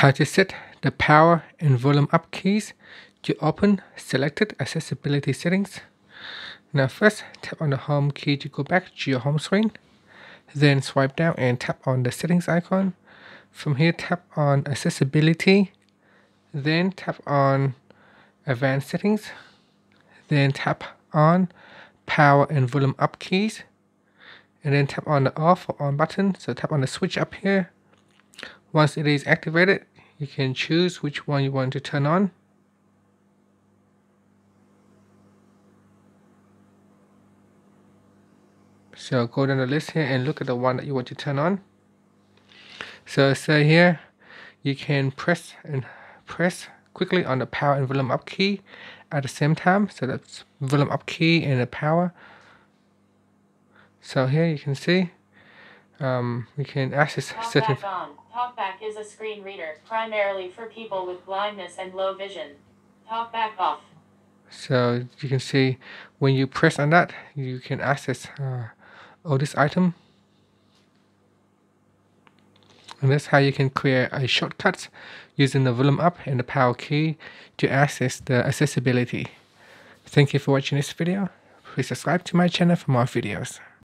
how to set the power and volume up keys to open selected accessibility settings. Now first, tap on the home key to go back to your home screen. Then swipe down and tap on the settings icon. From here, tap on accessibility. Then tap on advanced settings. Then tap on power and volume up keys. And then tap on the off or on button. So tap on the switch up here. Once it is activated, you can choose which one you want to turn on. So go down the list here and look at the one that you want to turn on. So here you can press quickly on the power and volume up key at the same time. So that's volume up key and the power. So here you can see we can access certain. Talkback is a screen reader primarily for people with blindness and low vision. Talkback off. So you can see when you press on that, you can access all this item. And that's how you can create a shortcut using the volume up and the power key to access the accessibility. Thank you for watching this video. Please subscribe to my channel for more videos.